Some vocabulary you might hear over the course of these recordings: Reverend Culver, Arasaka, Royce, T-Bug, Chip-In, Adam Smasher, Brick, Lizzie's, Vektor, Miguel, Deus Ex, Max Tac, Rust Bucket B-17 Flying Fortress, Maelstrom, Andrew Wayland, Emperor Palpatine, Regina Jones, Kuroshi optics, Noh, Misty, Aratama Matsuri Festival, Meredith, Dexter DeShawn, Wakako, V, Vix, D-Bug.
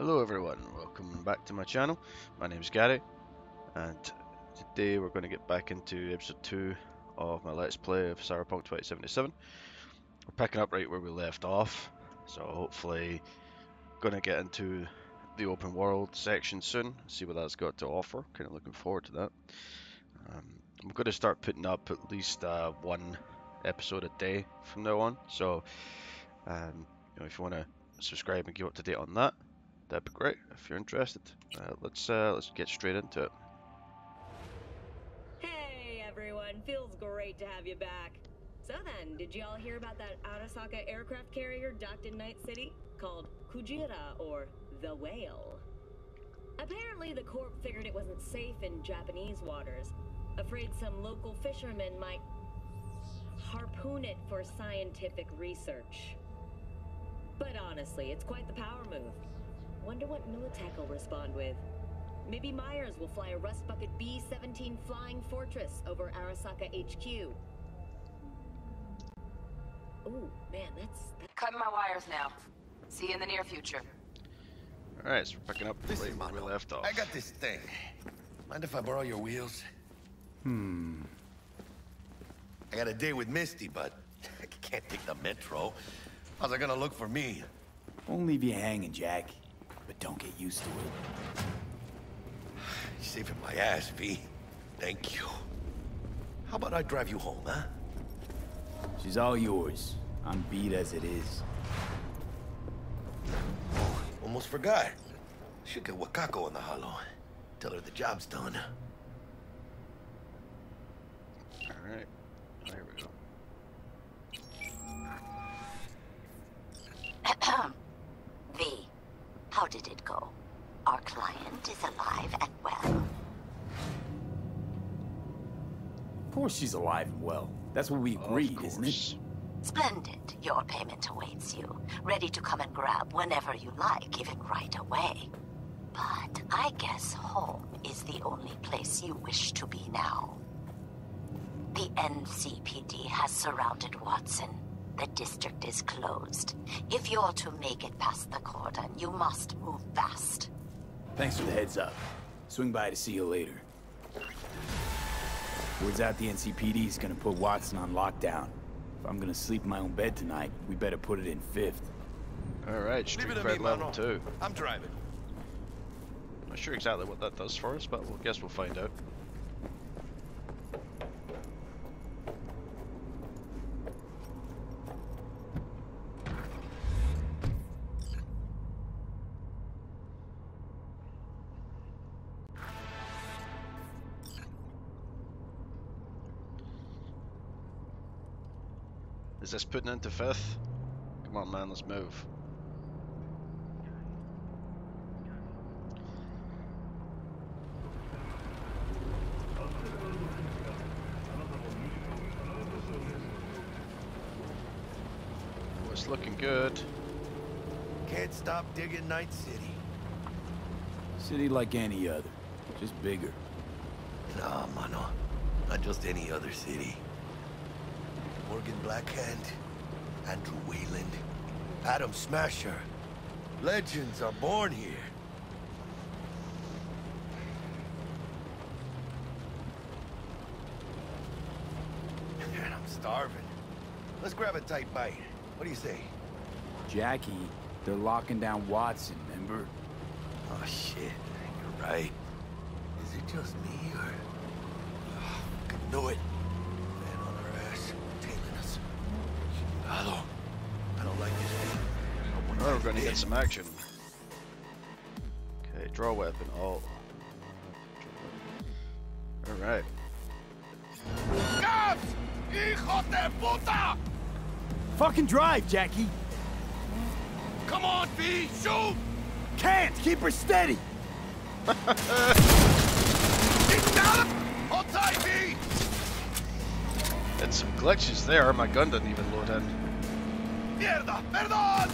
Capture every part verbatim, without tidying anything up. Hello everyone, welcome back to my channel. My name is Gary and today we're going to get back into episode two of my let's play of Cyberpunk twenty seventy-seven. We're picking up right where we left off, so hopefully going to get into the open world section soon, see what that's got to offer. Kind of looking forward to that. Um, I'm going to start putting up at least uh, one episode a day from now on, so um, you know, if you want to subscribe and keep up to date on that, that'd be great if you're interested. Uh, let's uh, let's get straight into it. Hey everyone, feels great to have you back. So then, did you all hear about that Arasaka aircraft carrier docked in Night City called Kujira, or the Whale? Apparently the corp figured it wasn't safe in Japanese waters, afraid some local fishermen might harpoon it for scientific research. But honestly, it's quite the power move. Wonder what Militech will respond with. Maybe Myers will fly a Rust Bucket B seventeen Flying Fortress over Arasaka H Q. Ooh, man, that's... that's... Cutting my wires now. See you in the near future. Alright, so we're picking up the late where we left off. I got this thing. Mind if I borrow your wheels? Hmm. I got a date with Misty, but I can't take the metro. How's it gonna look for me? Won't leave you hanging, Jack. But don't get used to it. You're saving my ass, V. Thank you. How about I drive you home, huh? She's all yours. I'm beat as it is. Oh, almost forgot. Should get Wakako on the hollow. Tell her the job's done. Alright. There we go. V. How did it go? Our client is alive and well. Of course she's alive and well. That's what we agreed, isn't it? Splendid. Your payment awaits you. Ready to come and grab whenever you like, even right away. But I guess home is the only place you wish to be now. The N C P D has surrounded Watson. The district is closed. If you're to make it past the cordon, you must move fast. Thanks for the heads up. Swing by to see you later. Word's out the N C P D is gonna put Watson on lockdown. If I'm gonna sleep in my own bed tonight, we better put it in fifth. Alright, street cred level two. I'm driving. Not sure exactly what that does for us, but I guess we'll find out. Is this putting into fifth? Come on man, let's move. Oh, it's looking good. Can't stop digging Night City. City like any other, just bigger. Nah, mano. Not just any other city. Morgan Blackhand, Andrew Wayland, Adam Smasher. Legends are born here. Man, I'm starving. Let's grab a tight bite. What do you say? Jackie, they're locking down Watson, remember? Oh shit, you're right. Is it just me or... Oh, I can do it. Hello. I don't like this thing. I oh, we're gonna get some action. Okay, draw weapon. Oh. Alright. Gas! Hijo de puta! Fucking drive, Jackie! Come on, V! Shoot! Can't! Keep her steady! Hold tight, V! Had some glitches there, my gun doesn't even load in. Mierda, perdón!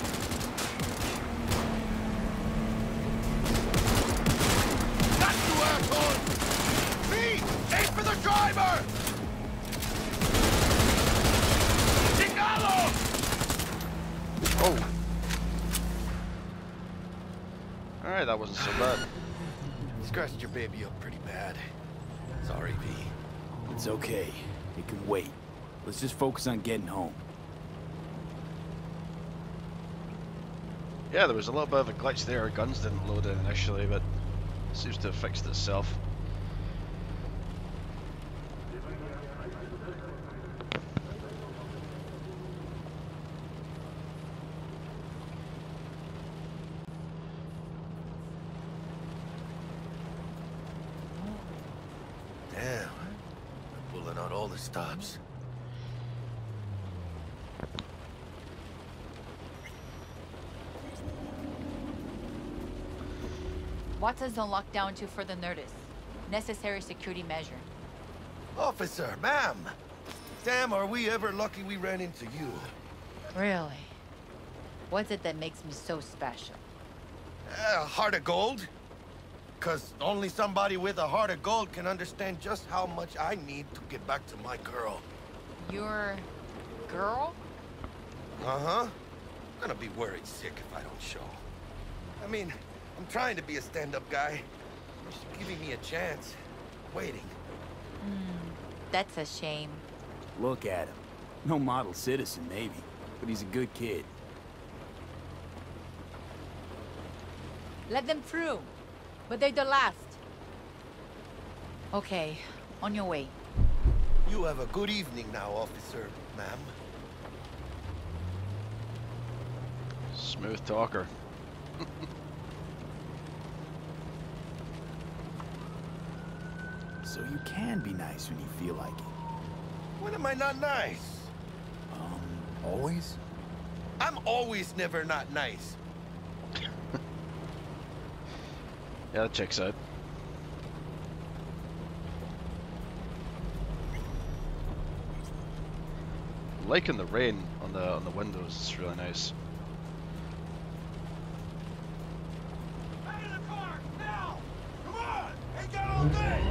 That's you, asshole! Me! Aim for the driver! Chingalo! Oh. Alright, that wasn't so bad. Scratched your baby up pretty bad. Sorry, V. It's okay. It can wait. Let's just focus on getting home. Yeah, there was a little bit of a glitch there. Our guns didn't load in initially, but it seems to have fixed itself. Damn, I'm pulling out all the stops. Wata's on lockdown too for the Nerdist. Necessary security measure. Officer, ma'am! Damn, are we ever lucky we ran into you. Really? What's it that makes me so special? Uh, heart of gold? Because only somebody with a heart of gold can understand just how much I need to get back to my girl. Your... girl? Uh-huh. I'm gonna be worried sick if I don't show. I mean... I'm trying to be a stand-up guy. You're giving me a chance. Waiting. Mm, that's a shame. Look at him. No model citizen, maybe. But he's a good kid. Let them through. But they're the last. Okay. On your way. You have a good evening now, officer, ma'am. Smooth talker. So you can be nice when you feel like it. When am I not nice? Um, always? I'm always never not nice. Yeah, that checks out. Liking the rain on the on the windows is really nice. Out of the car now! Come on! Ain't got all day!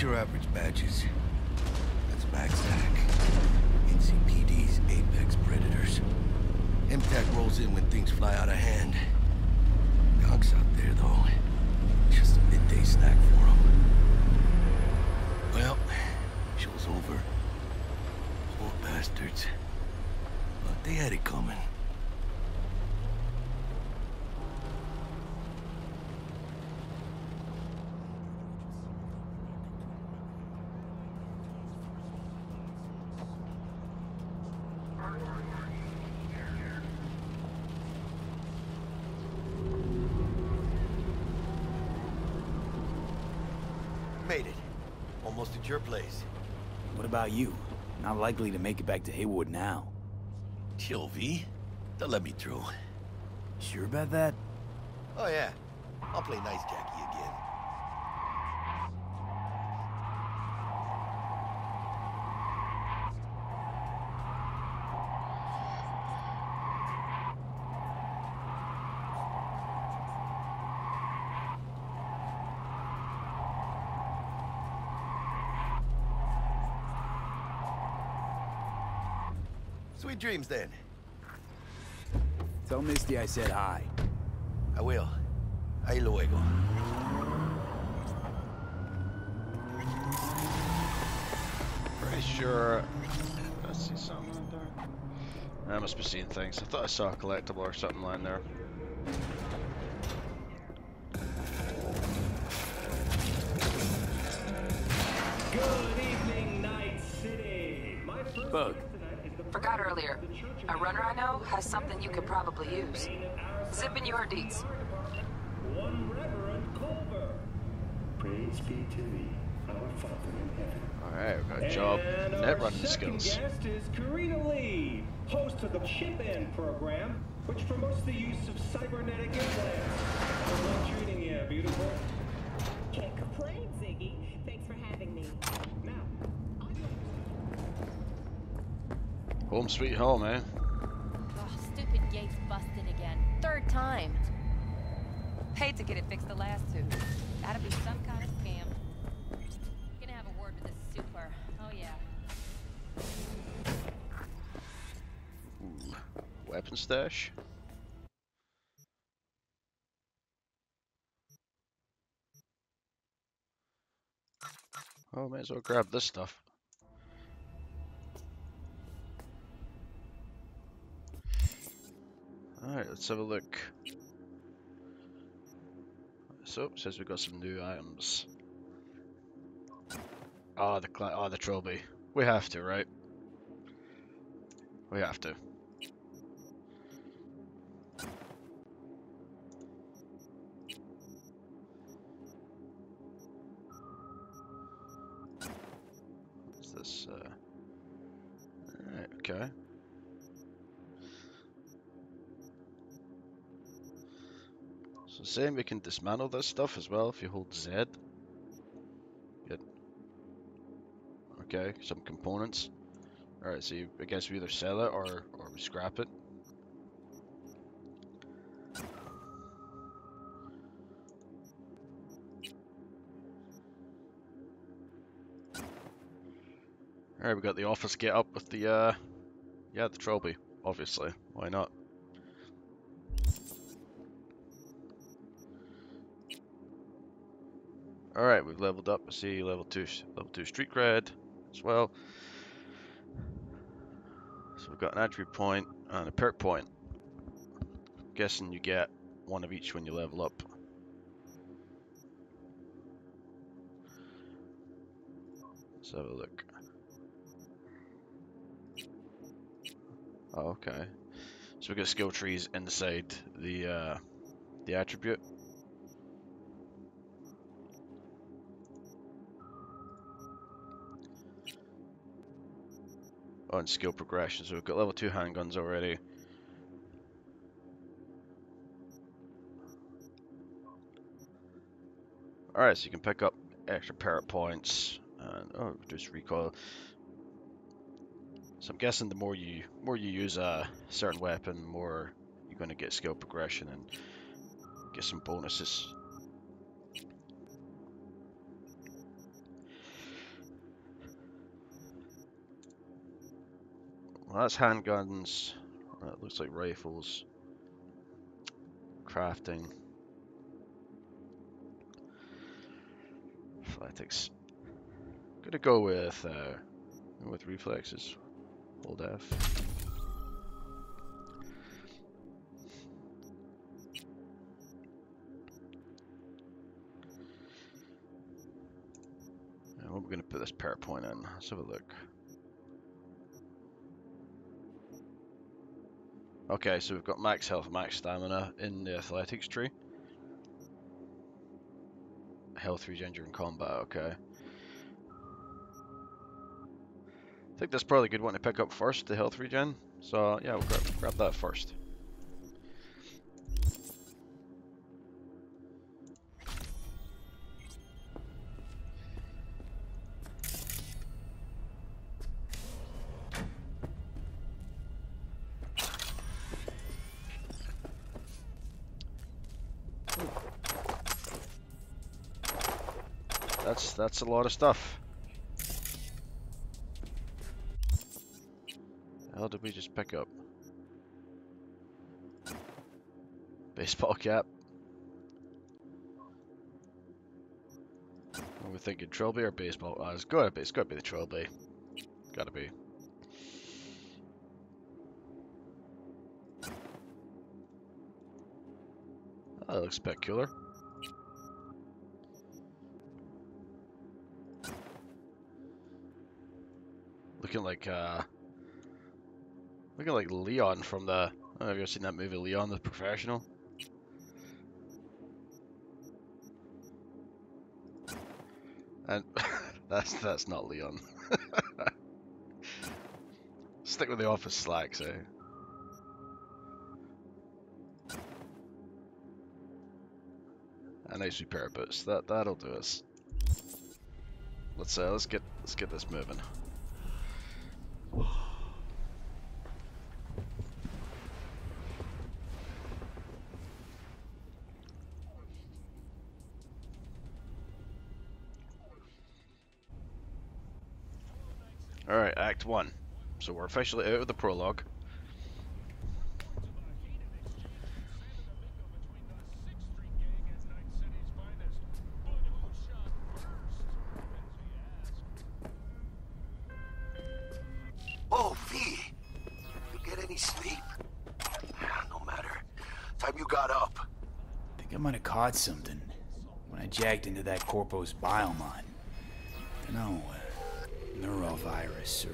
Your average badges. That's Backstack. N C P D's apex predators. M TAC rolls in when things fly out of hand. Dogs out there, though. Just a midday snack for them. Well, show's over. Poor bastards. But they had it coming. Your place. What about you? Not likely to make it back to Haywood now. Chill, V. They'll let me through. Sure about that? Oh yeah. I'll play nice Jackie again. Sweet dreams, then. Tell Misty I said hi. I will. Ahí luego. Pretty sure... I see something there. I must be seeing things. I thought I saw a collectible or something lying there. Good evening, Night City! My first... Bug. Forgot earlier. A runner I know has something you could probably use. Zip in your deets. One Reverend Culver. Praise be to thee, our Father in heaven. Alright, we've got a job. Net running skills. Guest is Carina Lee, host of the Chip-In program, which promotes the use of cybernetic implants. I love treating you, beautiful. Can't complain, Ziggy. Thanks for having me. Home sweet home, eh? Oh, stupid gates busted again. Third time. Paid to get it fixed the last two. Gotta be some kind of scam. I'm gonna have a word with this super. Oh yeah. Ooh. Weapon stash. Oh, may as well grab this stuff. Alright, let's have a look. So, it says we've got some new items. Ah, oh, the cl oh, the trophy. We have to, right? We have to. What's this? Uh... Alright, okay. Same, we can dismantle this stuff as well if you hold Z. Good. Okay, some components. Alright, so you, I guess we either sell it or, or we scrap it. Alright, we got the office get up with the, uh, yeah, the trophy, obviously. Why not? Alright, we've leveled up. I see level two, level two street cred as well. So we've got an attribute point and a perk point. I'm guessing you get one of each when you level up. Let's have a look. Oh, okay. So we've got skill trees inside the uh, the attribute. On skill progression, so we've got level two handguns already. Alright, so you can pick up extra parrot points and oh, reduce recoil. So I'm guessing the more you more you use a certain weapon, the more you're going to get skill progression and get some bonuses. Well, that's handguns, that looks like rifles, crafting, athletics. I'm gonna go with, uh, with reflexes, hold F. And we're gonna put this power point in, let's have a look. Okay, so we've got max health, max stamina in the athletics tree. Health regen during combat, okay. I think that's probably a good one to pick up first, the health regen. So, yeah, we'll grab, grab that first. That's that's a lot of stuff. The hell did we just pick up? Baseball cap. What are we thinking, trilby or baseball? Oh, it's gotta be it's gotta be the trilby. Gotta be. Oh, that looks spectacular. Looking like uh, looking like Leon from the. I don't know if you've seen that movie, Leon the Professional. And that's that's not Leon. Stick with the office slacks, eh? A nice repair boots. That that'll do us. Let's uh, let's get let's get this moving. Alright, Act one. So we're officially out of the prologue. Oh, V! You get any sleep? No matter. Time you got up. I think I might have caught something when I jacked into that Corpo's biomon. I know, neurovirus or...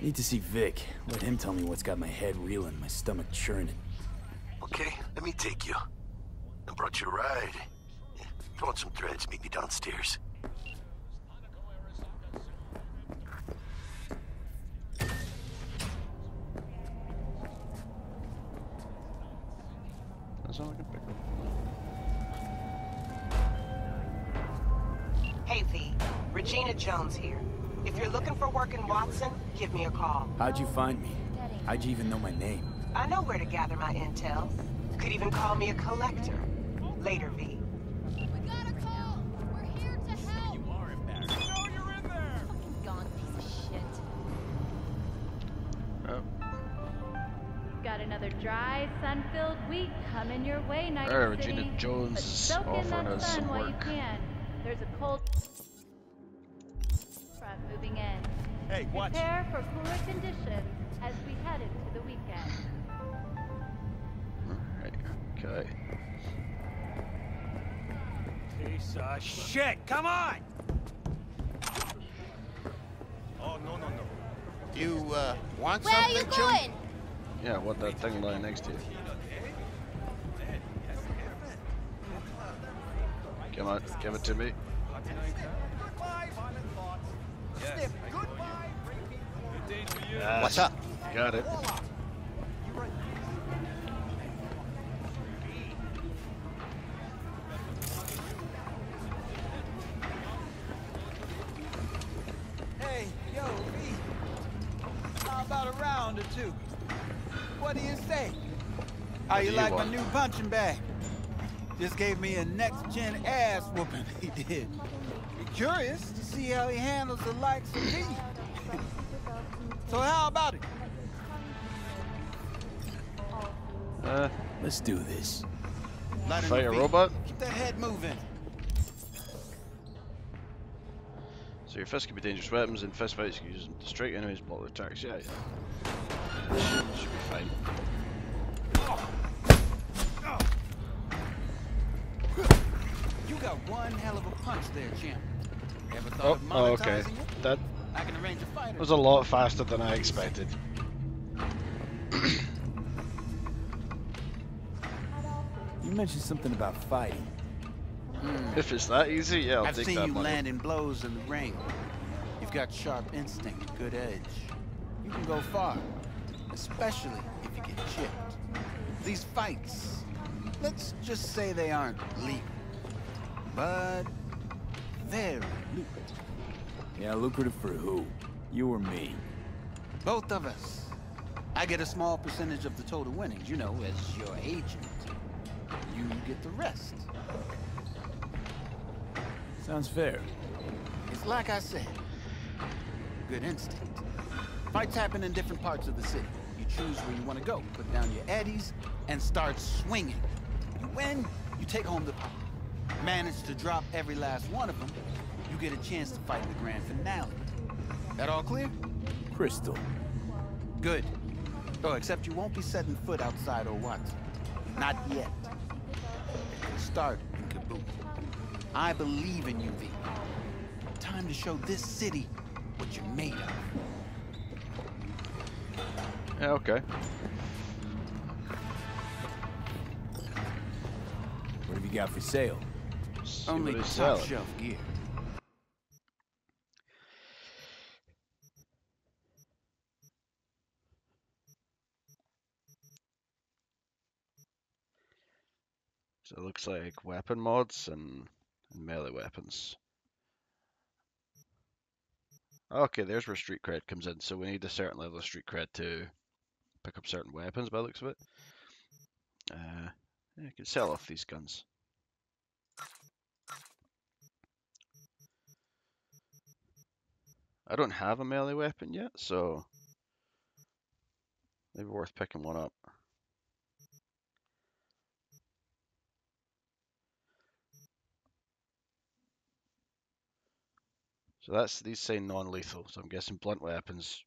I need to see Vic. Let him tell me what's got my head reeling, my stomach churning. Okay, let me take you. I brought you a ride. Yeah, if you want some threads, meet me downstairs. That's all I can pick up. Hey V, Regina Jones here. If you're looking for work in Watson, give me a call. How'd you find me? How'd you even know my name? I know where to gather my intel. You could even call me a collector. Later, V. We got a call! We're here to help! You are embarrassed. No, you're in there! Fucking gone, piece of shit. Oh. Got another dry, sun-filled week coming your way, Night City. All right, Regina Jones offering us some work. There's a cold... moving in. Hey, watch. Prepare for cooler conditions as we head into the weekend. Alright, okay. Piece of shit, come on! Oh, no, no, no. You, uh, want Where something, Where are you going? Jim? Yeah, what that thing lying next to you. Come on, give it to me. Yes, goodbye, you. Yes. What's up? Got it. Hey, yo, V. How about a round or two? What do you say? How you like my new punching bag? Just gave me a next-gen ass whooping, he did. Curious to see how he handles the likes of me. So how about it? Uh, let's do this. Fire robot? Keep that head moving. So your fists can be dangerous weapons, and fist fights you can use them to strike enemies, block their attacks. Yeah, yeah. Should, should be fine. You got one hell of a punch there, champ. Oh, oh, okay. That was a lot faster than I expected. You mentioned something about fighting. Mm. If it's that easy, yeah, I'll I've take that money. I've seen you landing blows in the ring. You've got sharp instinct and good edge. You can go far, especially if you get chipped. These fights, let's just say they aren't legal, but very lucrative. Yeah, lucrative for who? You or me? Both of us. I get a small percentage of the total winnings, you know, as your agent. You get the rest. Sounds fair. It's like I said. Good instinct. Fights happen in different parts of the city. You choose where you want to go. Put down your eddies and start swinging. You win, you take home the pot. Manage to drop every last one of them, you get a chance to fight the grand finale. That all clear? Crystal. Good. Oh, except you won't be setting foot outside or what. Not yet. Start in Kaboom. I believe in you, V. Time to show this city what you're made of. Yeah, okay. What have you got for sale? See Only top selling. Shelf gear. So it looks like weapon mods and melee weapons. Okay, there's where street cred comes in. So we need a certain level of street cred to pick up certain weapons by the looks of it. Uh, yeah, I can sell off these guns. I don't have a melee weapon yet, so maybe worth picking one up. So that's, these say non-lethal, so I'm guessing blunt weapons,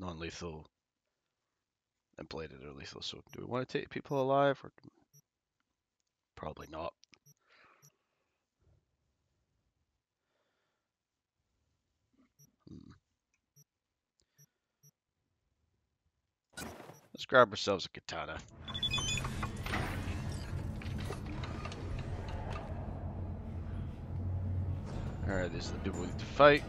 non-lethal, and bladed are lethal. So do we want to take people alive, or probably not? Hmm. Let's grab ourselves a katana. Alright, these are the people we need to fight.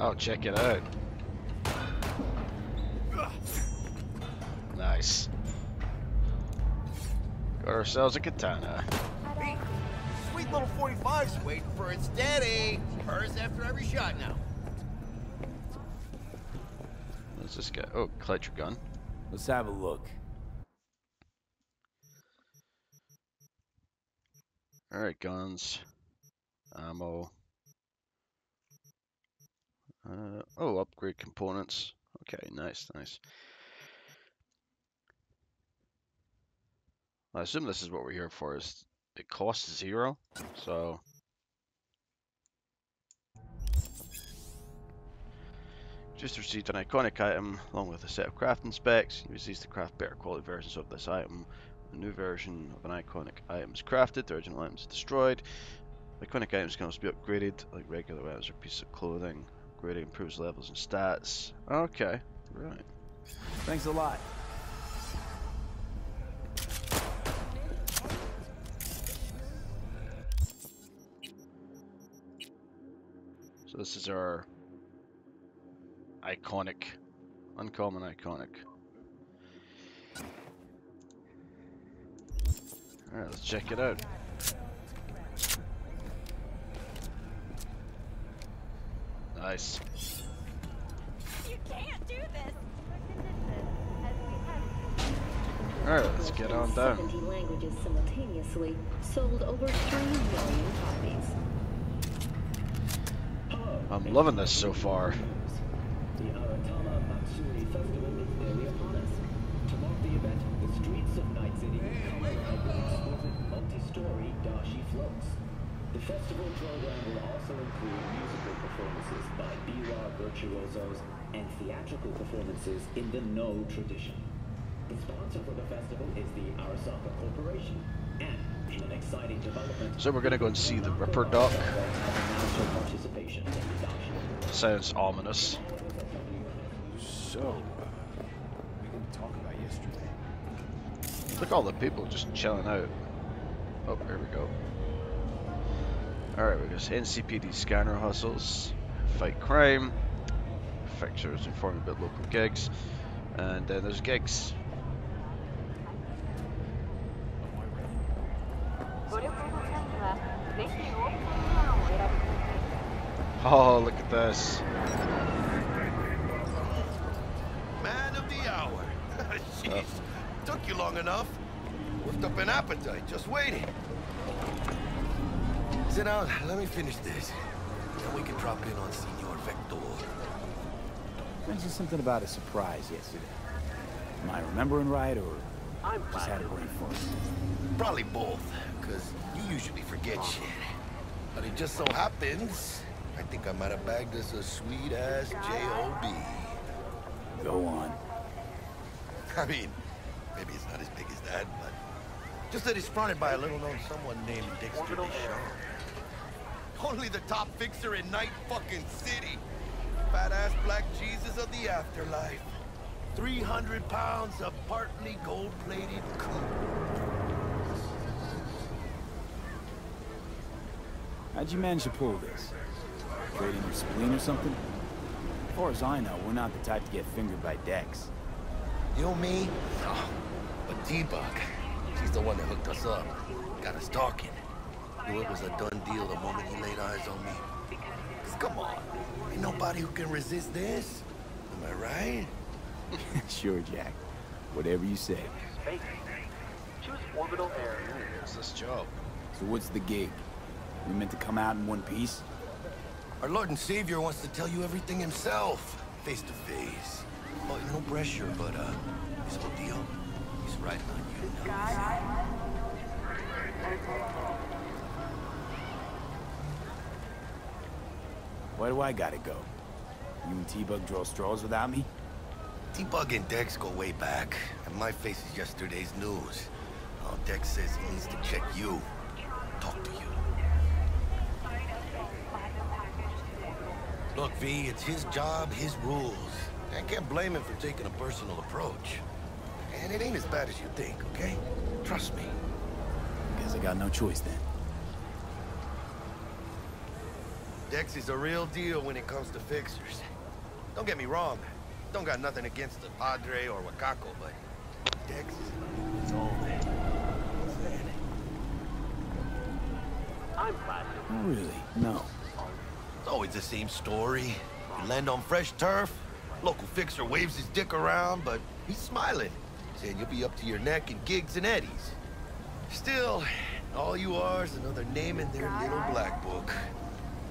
Oh, check it out. Nice. Got ourselves a katana. Hey, sweet little forty-five's waiting for its daddy. Hers after every shot now. This guy. Oh, collect your gun. Let's have a look. All right, guns, ammo. Uh, oh, upgrade components. Okay, nice, nice. I assume this is what we're here for. Is it costs zero, so. Just received an iconic item along with a set of crafting specs. Use these to craft better quality versions of this item. A new version of an iconic item is crafted, the original item is destroyed. Iconic items can also be upgraded, like regular items or pieces of clothing. Upgrading improves levels and stats. Okay, right. Thanks a lot. So this is our iconic, uncommon iconic. All right, let's check it out. Nice. You can't do this. All right, let's get on down. seventy languages simultaneously, sold over three million copies. I'm loving this so far. The Aratama Matsuri Festival is nearly upon us. To mark the event, the streets of Night City will with exquisite multi-story dashi floats. The festival program will also include musical performances by B-Rock virtuosos and theatrical performances in the Noh tradition. The sponsor for the festival is the Arasaka Corporation, and in an exciting development... So we're going to go and see the Ripper Doc. Sounds ominous. So, uh, we didn't talk about yesterday. Look at all the people just chilling out. Oh, here we go. Alright, we've got N C P D scanner hustles, fight crime, fixers informing about local gigs, and then there's gigs. Oh, look at this. Jeez, took you long enough. Whipped up an appetite, just waiting. Sit down, let me finish this. Then we can drop in on Senor Vektor. Mentioned something about a surprise yesterday. Am I remembering right, or I'm just had it right for us? Probably both, because you usually forget oh. shit. But it just so happens, I think I might have bagged us a sweet-ass J O B. Go on. I mean, maybe it's not as big as that, but just that he's fronted by a little-known someone named Dexter DeShawn. Only the top fixer in Night fucking City. Badass black Jesus of the afterlife. three hundred pounds of partly gold-plated cool. How'd you manage to pull this? Trading your spleen or something? As far as I know, we're not the type to get fingered by Dex. You, me? No. But D-Bug, she's the one that hooked us up. Got us talking. Knew it was a done deal the moment he laid eyes on me. Cause come on, ain't nobody who can resist this. Am I right? Sure, Jack. Whatever you say. Space. Choose orbital air. It's this job. So what's the gig? We meant to come out in one piece? Our Lord and Savior wants to tell you everything himself, face to face. Oh, no pressure, but uh, this whole deal, he's riding on you now. Why do I gotta go? You and T-Bug draw straws without me? T-Bug and Dex go way back, and my face is yesterday's news. Now Dex says he needs to check you, talk to you. Look, V, it's his job, his rules. I can't blame him for taking a personal approach. And it ain't as bad as you think, okay? Trust me. Guess I got no choice then. Dex is a real deal when it comes to fixers. Don't get me wrong. Don't got nothing against the Padre or Wakako, but Dex is all that. What's that? I'm Flathead. Really? No. It's always the same story. You land on fresh turf, local fixer waves his dick around, but he's smiling, saying you'll be up to your neck in gigs and eddies. Still, all you are is another name in their little black book.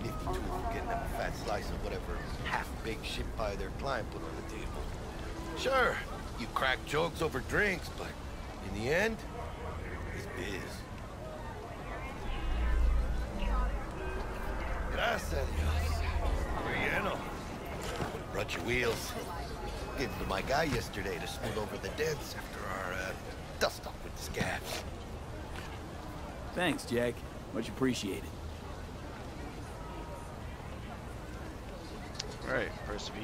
Nifty tool for getting them a fat slice of whatever half-baked shit pie their client put on the table. Sure, you crack jokes over drinks, but in the end, it's biz. Gracias a Dios. Relleno. Brought your wheels. Gave them to my guy yesterday to smooth over the dents after our uh, dust-up with the scabs. Thanks, Jack. Much appreciated. Alright, first V.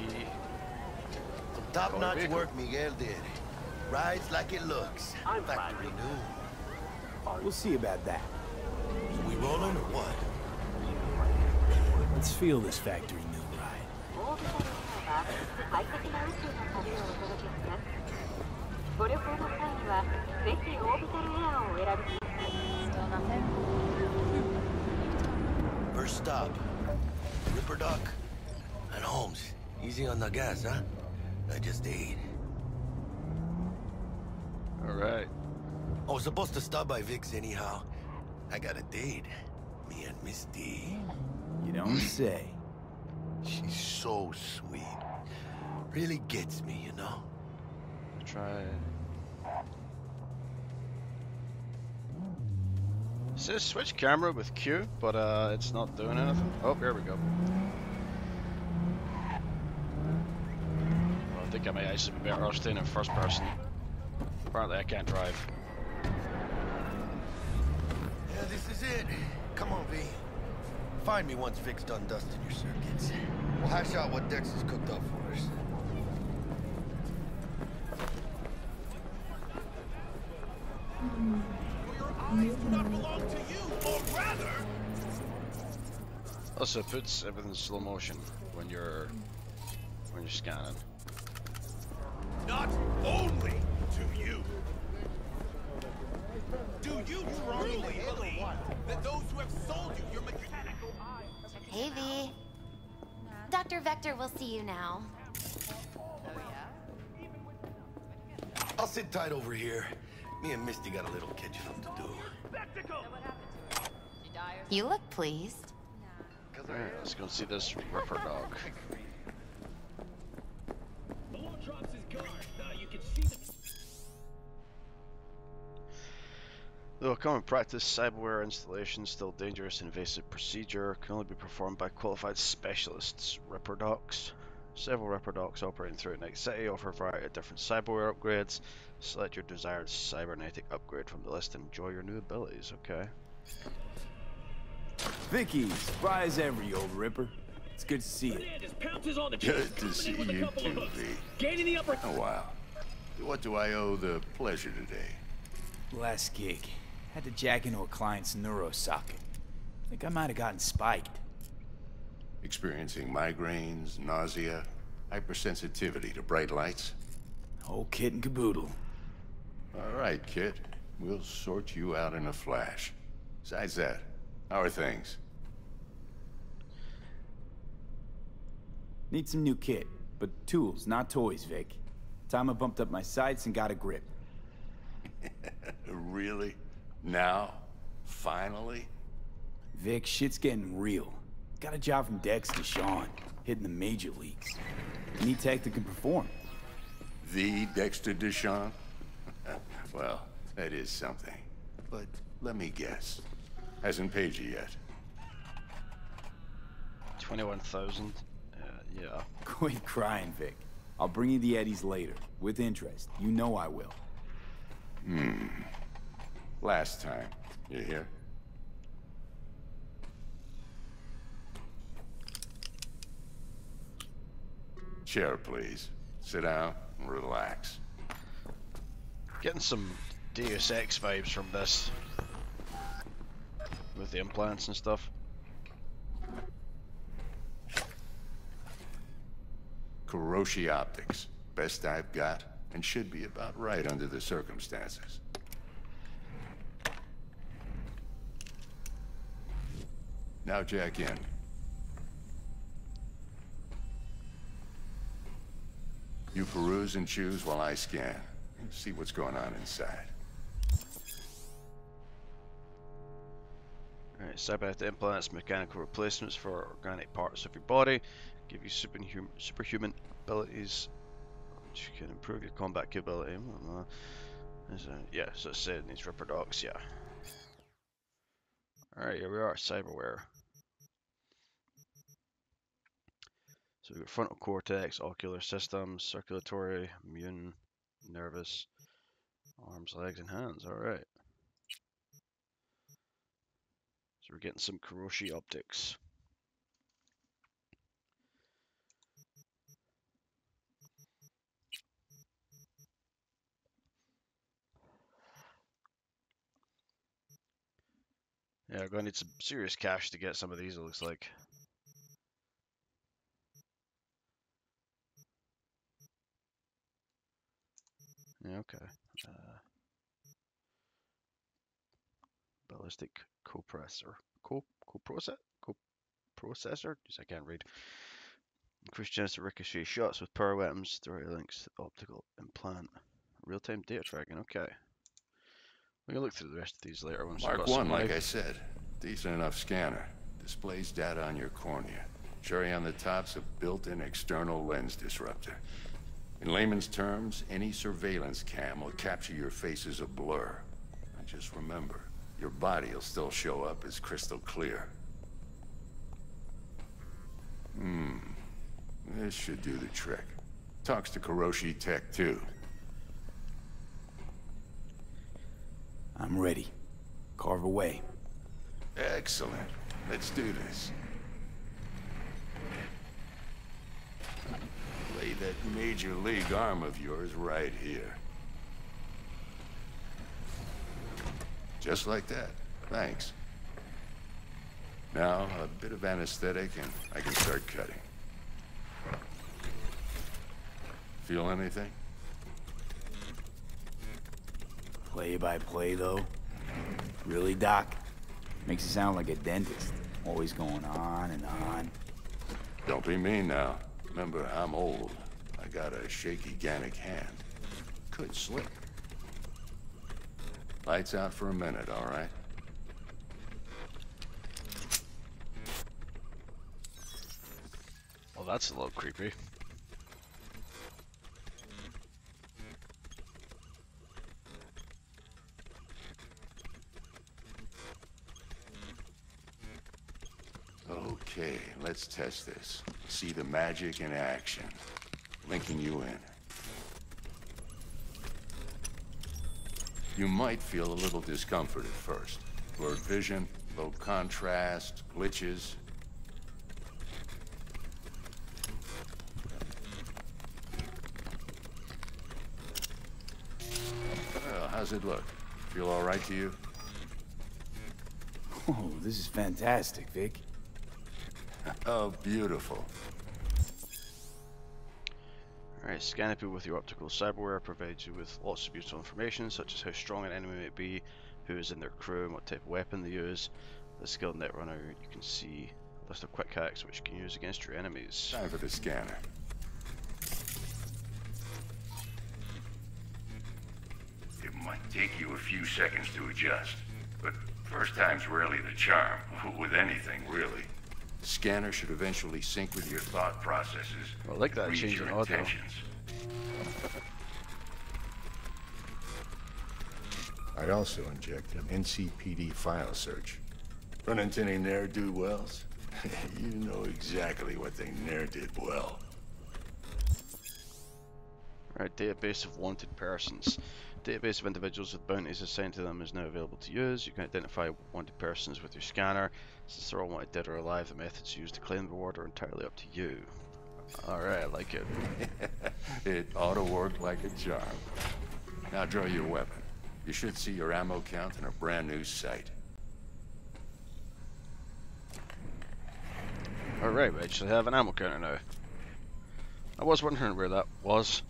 Some top-notch work Miguel did. Rides like it looks. I'm factory new. We'll see about that. So we rolling or what? Let's feel this factory new ride. Still nothing? First stop. Ripper Duck. And Holmes. Easy on the gas, huh? I just ate. Alright. I was supposed to stop by Vix anyhow. I got a date. Me and Misty. You don't say. She's so sweet. Really gets me, you know? I tried. It says switch camera with Q, but uh, it's not doing anything. Oh, here we go. Well, I think I may actually be better off staying in first person. Apparently I can't drive. Yeah, this is it. Come on, V. Find me once Vic's done dusting your circuits. We'll hash out what Dex has cooked up for us. Your eyes do not belong to you, or rather. Also puts everything in slow motion when you're when you're scanning. Not only to you. Do you truly believe that those who have sold you your mechanical eyes? Hey, V. Doctor Vektor will see you now. Oh, yeah? I'll sit tight over here. Me and Misty got a little catching up to do. You look pleased. Alright, let's go see this ripper dog. The law drops his guard. Now you can see the... Though a common practice, cyberware installation is still a dangerous and invasive procedure, can only be performed by qualified specialists. Ripper Docs. Several Ripper Docs operating throughout Night City offer a variety of different cyberware upgrades. Select your desired cybernetic upgrade from the list and enjoy your new abilities, okay? Vicky, spry as every old Ripper. It's good to see you. Good to see you too, V. Oh wow. What do I owe the pleasure today? Last gig. Had to jack into a client's neuro socket. Think I might have gotten spiked. Experiencing migraines, nausea, hypersensitivity to bright lights. Whole kit and caboodle. All right, kid. We'll sort you out in a flash. Besides that, how are things? Need some new kit, but tools, not toys, Vic. Aratama bumped up my sights and got a grip. Really? Now? Finally? Vic, shit's getting real. Got a job from Dex DeShawn, hitting the major leagues. Any tech that can perform. The Dexter DeShawn? Well, that is something. But let me guess. Hasn't paid you yet. twenty-one thousand? Uh, yeah. Quit crying, Vic. I'll bring you the Eddies later. With interest. You know I will. Hmm. Last time. You hear? Chair, please. Sit down and relax. Getting some Deus Ex vibes from this. With the implants and stuff. Kuroshi optics. Best I've got, and should be about right under the circumstances. Now jack in. You peruse and choose while I scan. See what's going on inside. Alright, cybernetic implants, mechanical replacements for organic parts of your body, give you superhuman superhuman abilities, which can improve your combat capability. So, yeah, so it's said in these Ripper docs, yeah. Alright, here we are, cyberware. So we've got frontal cortex, ocular systems, circulatory, immune, nervous, arms, legs, and hands. Alright. So we're getting some Kuroshi optics. Yeah, we're going to need some serious cash to get some of these, it looks like. Okay. Uh, ballistic coprocessor. Co coprocessor? Coprocessor? Jeez, I can't read. Increased chance to ricochet shots with power weapons. Direct links to the optical implant. Real-time data tracking. Okay. We can look through the rest of these later. Once Mark one, like I said. Decent enough scanner. Displays data on your cornea. Cherry on the top's a built-in external lens disruptor. In layman's terms, any surveillance cam will capture your face as a blur. And just remember, your body will still show up as crystal clear. Hmm. This should do the trick. Talks to Kuroshi Tech, too. I'm ready. Carve away. Excellent. Let's do this. That major league arm of yours right here. Just like that. Thanks. Now, a bit of anesthetic and I can start cutting. Feel anything? Play by play, though? Really, Doc? Makes you sound like a dentist. Always going on and on. Don't be mean now. Remember, I'm old. I got a shaky Gannic hand. Could slip. Lights out for a minute, all right? Well, that's a little creepy. Okay, let's test this. See the magic in action. Linking you in. You might feel a little discomfort at first. Blurred vision, low contrast, glitches. Well, how's it look? Feel all right to you? Oh, this is fantastic, Vic. Oh, beautiful. Alright, scanning people with your optical cyberware provides you with lots of useful information, such as how strong an enemy may be, who is in their crew, and what type of weapon they use. The skilled netrunner, you can see a list of quick hacks which you can use against your enemies. Time for the scanner. Might take you a few seconds to adjust, but first time's rarely the charm, with anything, really. The scanner should eventually sync with your thought processes. Well, look at that change in audio. I also inject an N C P D file search. Run into any ne'er-do-wells? You know exactly what they ne'er-did well. Alright, database of wanted persons. Database of individuals with bounties assigned to them is now available to use. You can identify wanted persons with your scanner. Since they're all wanted dead or alive, the methods used to claim the reward are entirely up to you. Alright, I like it. It ought to work like a charm. Now draw your weapon. You should see your ammo count in a brand new sight. Alright, we actually have an ammo counter now. I was wondering where that was.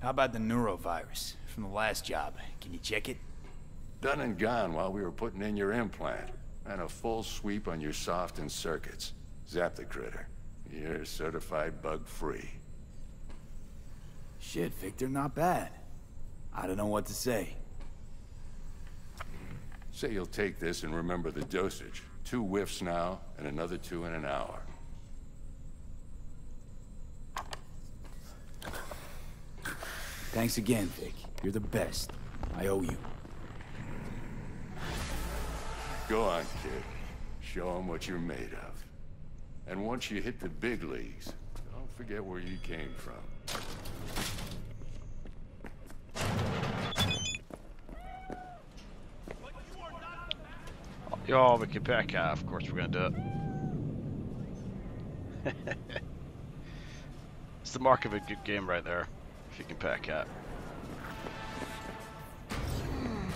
How about the neurovirus from the last job? Can you check it? Done and gone while we were putting in your implant. And a full sweep on your soft and circuits. Zap the critter. You're certified bug-free. Shit, Vektor, not bad. I don't know what to say. Say you'll take this and remember the dosage. Two whiffs now, and another two in an hour. Thanks again, Vic. You're the best. I owe you. Go on, kid. Show them what you're made of. And once you hit the big leagues, don't forget where you came from. Yo, we can back out. Of course we're gonna do it. It's the mark of a good game right there. If you can pack out. Hmm.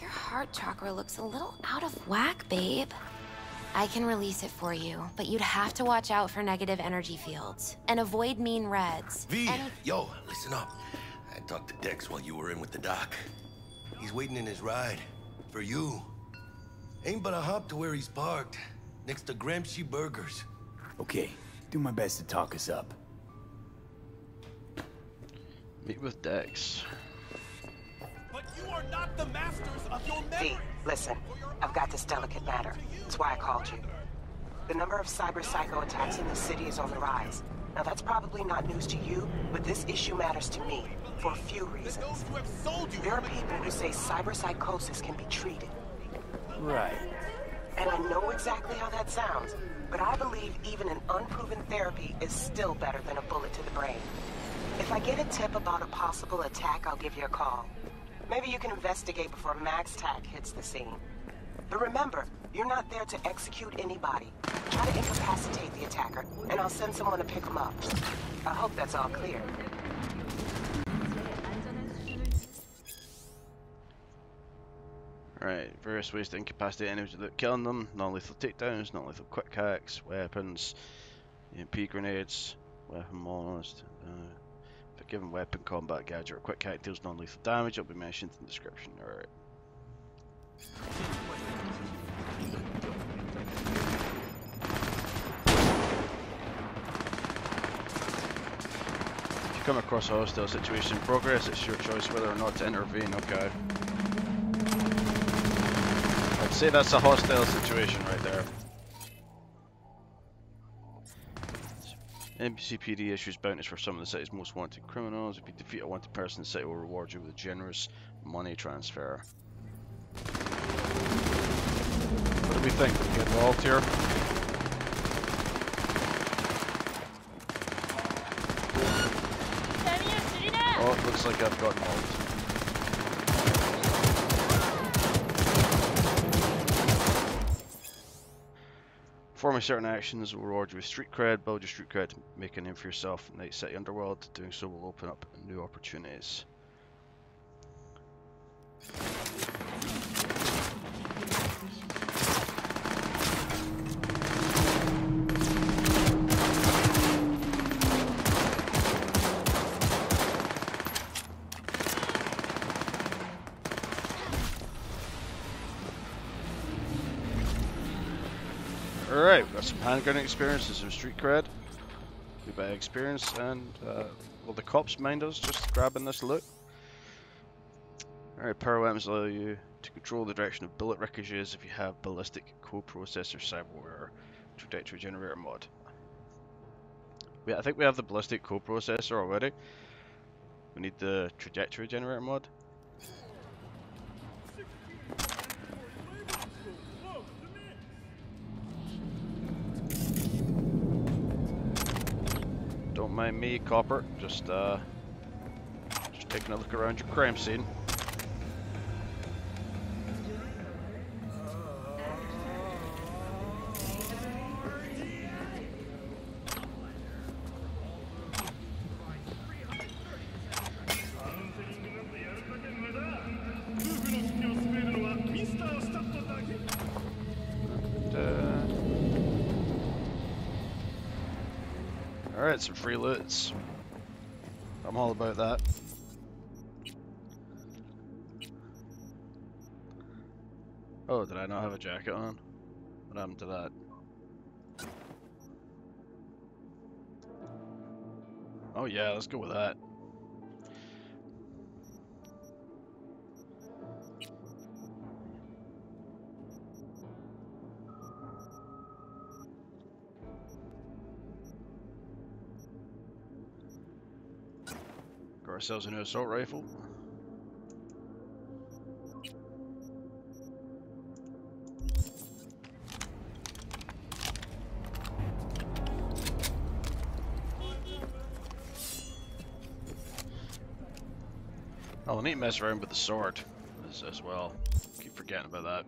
Your heart chakra looks a little out of whack, babe. I can release it for you, but you'd have to watch out for negative energy fields and avoid mean reds. V, Any yo, listen up. I talked to Dex while you were in with the doc. He's waiting in his ride for you. Ain't but a hop to where he's parked, next to Gramsci Burgers. Okay, do my best to talk us up. Meet with Dex. But you are not the masters of your memories. V, listen, I've got this delicate matter. That's why I called you. The number of cyber psycho attacks in the city is on the rise. Now that's probably not news to you, but this issue matters to me for a few reasons. There are people who say cyber psychosis can be treated. Right. And I know exactly how that sounds, but I believe even an unproven therapy is still better than a bullet to the brain. If I get a tip about a possible attack, I'll give you a call. Maybe you can investigate before Max Tack hits the scene. But remember, you're not there to execute anybody. Try to incapacitate the attacker, and I'll send someone to pick him up. I hope that's all clear. Alright, various ways to incapacitate enemies without killing them. Non-lethal takedowns, non-lethal quick hacks, weapons, E M P grenades, weapon molest. Uh, if a given weapon, combat gadget or quick hack deals non-lethal damage, it'll be mentioned in the description. Alright. If you come across a hostile situation in progress, it's your choice whether or not to intervene, okay? Say that's a hostile situation right there. N C P D issues bounties for some of the city's most wanted criminals. If you defeat a wanted person, the city will reward you with a generous money transfer. What do we think? We get involved here? Oh, it looks like I've got involved. Performing certain actions will reward you with street cred. Build your street cred, make a name for yourself in Night City Underworld. Doing so will open up new opportunities. Handgun experience and some street cred. We buy experience and, uh, will the cops mind us just grabbing this loot? Alright, power weapons allow you to control the direction of bullet ricochets if you have ballistic co-processor cyberware trajectory generator mod. Yeah, I think we have the ballistic co-processor already. We need the trajectory generator mod. Don't mind me, Copper. Just uh, just taking a look around your crime scene. Some free loots. I'm all about that. Oh, did I not have a jacket on? What happened to that? Oh yeah, let's go with that. Ourselves a new assault rifle. Oh, I need to mess around with the sword as, as well. Keep forgetting about that.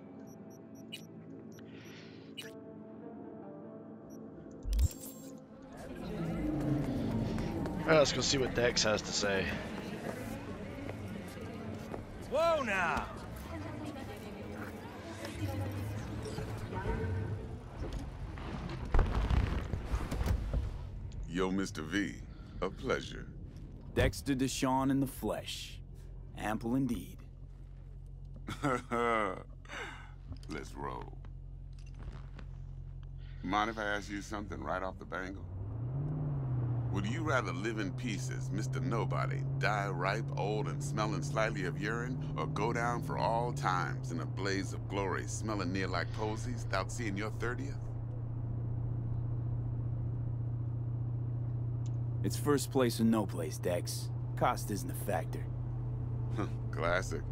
Well, let's go see what Dex has to say. Whoa now! Yo, Mister V, a pleasure. Dexter DeShawn in the flesh. Ample indeed. Let's roll. Mind if I ask you something right off the bangle? Would you rather live in pieces, Mister Nobody, die ripe, old, and smelling slightly of urine, or go down for all times in a blaze of glory, smelling near like posies, without seeing your thirtieth? It's first place or no place, Dex. Cost isn't a factor. Classic.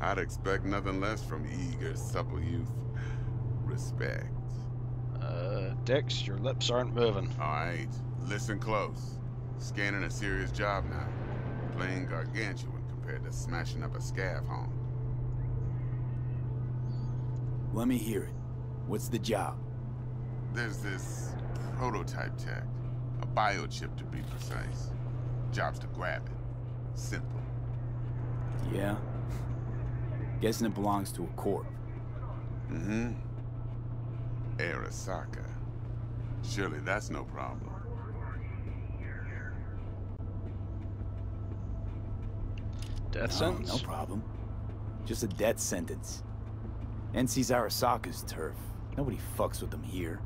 I'd expect nothing less from eager, supple youth. Respect. Uh, Dex, your lips aren't moving. All right. Listen close. Scanning a serious job now. Plain gargantuan compared to smashing up a scav home. Let me hear it. What's the job? There's this prototype tech. A biochip to be precise. Job's to grab it. Simple. Yeah. Guessing it belongs to a corp. Mm-hmm. Arasaka. Surely that's no problem. Death no, sentence? No problem. Just a death sentence. N C's Arasaka's turf. Nobody fucks with them here.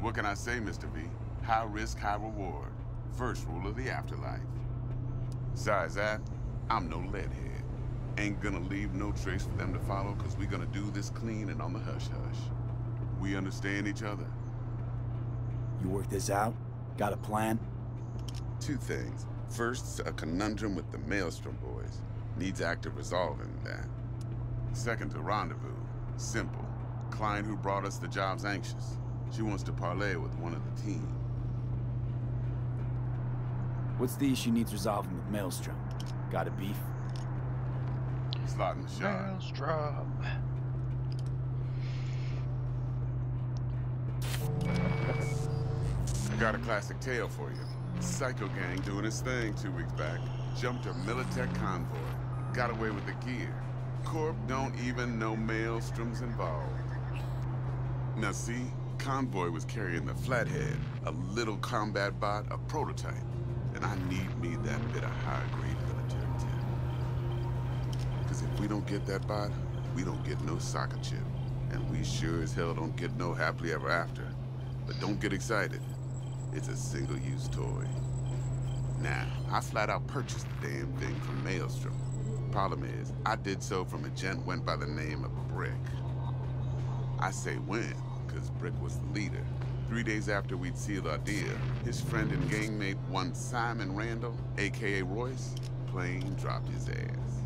What can I say, Mister V? High risk, high reward. First rule of the afterlife. Besides that, I'm no leadhead. Ain't gonna leave no trace for them to follow, because we're gonna do this clean and on the hush-hush. We understand each other. You work this out? Got a plan? Two things. First, a conundrum with the Maelstrom boys. Needs active resolving that. Second, a rendezvous. Simple. Client who brought us the job's anxious. She wants to parlay with one of the team. What's the issue needs resolving with Maelstrom? Got a beef? Slot in the shot. Maelstrom. I got a classic tale for you. Psycho gang doing his thing two weeks back. Jumped a Militech convoy. Got away with the gear. Corp don't even know Maelstrom's involved. Now see, convoy was carrying the Flathead, a little combat bot, a prototype. And I need me that bit of high-grade military tech. Because if we don't get that bot, we don't get no soccer chip. And we sure as hell don't get no happily ever after. But don't get excited. It's a single-use toy. Now, I flat out purchased the damn thing from Maelstrom. Problem is, I did so from a gent went by the name of Brick. I say when, because Brick was the leader. Three days after we'd sealed our deal, his friend and gangmate, one Simon Randall, a k a. Royce, plain dropped his ass.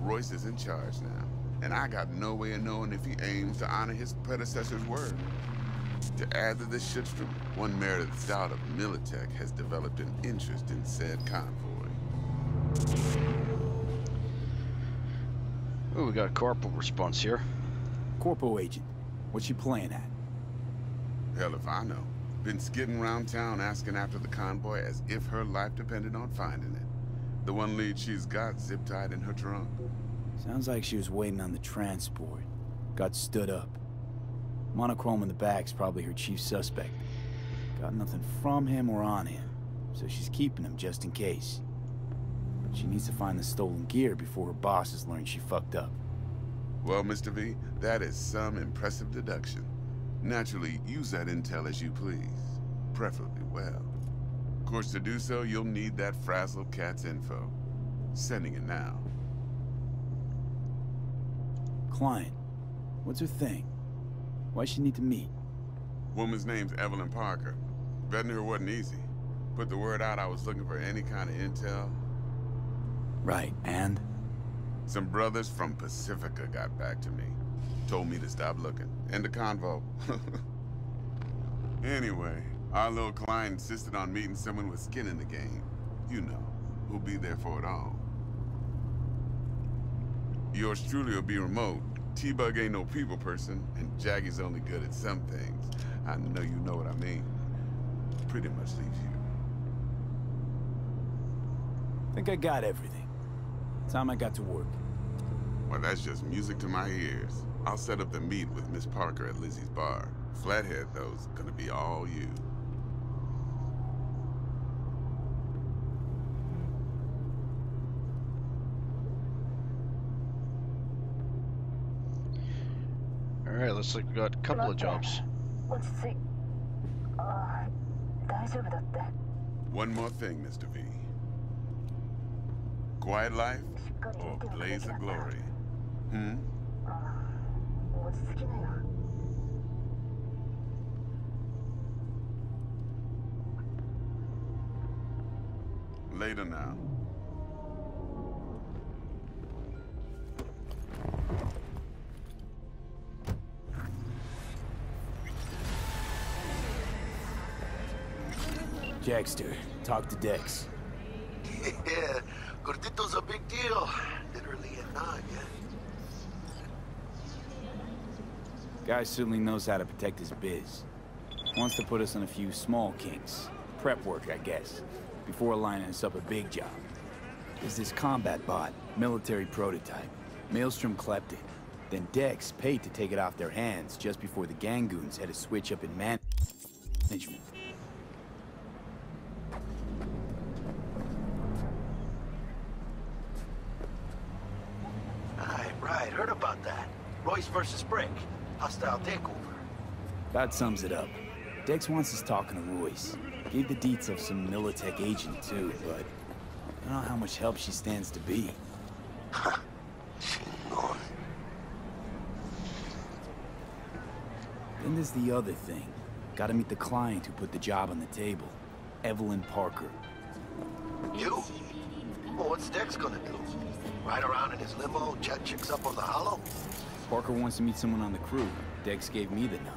Royce is in charge now, and I got no way of knowing if he aims to honor his predecessor's word. To add to this shitstrom, one Meredith Stout of Militech has developed an interest in said convoy. Ooh, we got a corporal response here. Corpo agent, what's you playing at? Hell if I know. Been skidding around town asking after the convoy as if her life depended on finding it. The one lead she's got zip-tied in her trunk. Sounds like she was waiting on the transport. Got stood up. Monochrome in the back's probably her chief suspect. Got nothing from him or on him, so she's keeping him just in case. But she needs to find the stolen gear before her bosses learn she fucked up. Well, Mister V, that is some impressive deduction. Naturally, use that intel as you please. Preferably well. Of course, to do so, you'll need that frazzled cat's info. Sending it now. Client, what's her thing? Why she need to meet? Woman's name's Evelyn Parker. Vetting her wasn't easy. Put the word out I was looking for any kind of intel. Right, and? Some brothers from Pacifica got back to me. Told me to stop looking. End the convo. Anyway, our little client insisted on meeting someone with skin in the game. You know, who'll be there for it all. Yours truly will be remote. T-Bug ain't no people person, and Jaggy's only good at some things. I know you know what I mean. Pretty much leaves you. Think I got everything. Time I got to work. Well, that's just music to my ears. I'll set up the meet with Miss Parker at Lizzie's bar. Flathead, though, is gonna be all you. All right, looks like we got a couple of jobs. Let's see. Uh, One more thing, Mister V. Quiet life or blaze of glory? Hmm? Later now. Dexter, talk to Dex. Yeah, Gordito's a big deal. Literally a nod, yeah. Guy certainly knows how to protect his biz. Wants to put us on a few small kinks. Prep work, I guess, before lining us up a big job. Is this combat bot, military prototype. Maelstrom clept it. Then Dex paid to take it off their hands just before the Gangoons had a switch up in man management. Right, right, heard about that. Royce versus Brick. Hostile takeover. That sums it up. Dex wants us talking to Royce. Gave the deets of some Militech agent too, but I don't know how much help she stands to be. Huh. Then there's the other thing. Gotta meet the client who put the job on the table. Evelyn Parker. You? Well, what's Dex gonna do? Ride around in his limo, chat chicks up on the hollow? Parker wants to meet someone on the crew. Dex gave me the nod.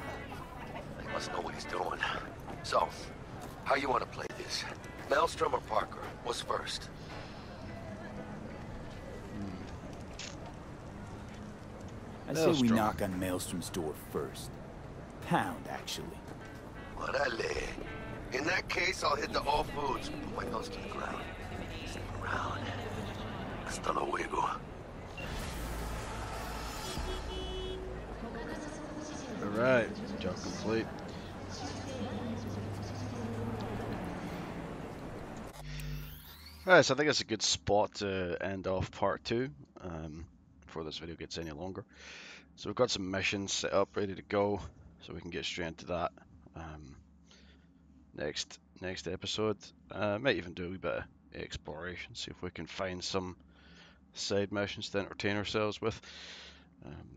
He must know what he's doing. So, how you want to play this? Maelstrom or Parker? What's first? Hmm. I Maelstrom. Say we knock on Maelstrom's door first. Pound, actually. Orale. In that case, I'll hit the All Foods. Put my nose to the ground. Step around. Hasta luego. Alright, job complete. Alright, so I think that's a good spot to end off part two, um, before this video gets any longer. So we've got some missions set up, ready to go, so we can get straight into that um, next next episode. Uh, might even do a wee bit of exploration, see if we can find some side missions to entertain ourselves with. Um,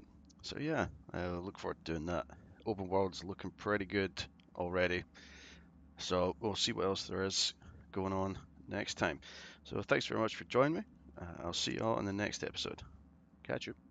so yeah, I look forward to doing that. Open world's looking pretty good already, so we'll see what else there is going on next time. So thanks very much for joining me. Uh, I'll see you all in the next episode. Catch you.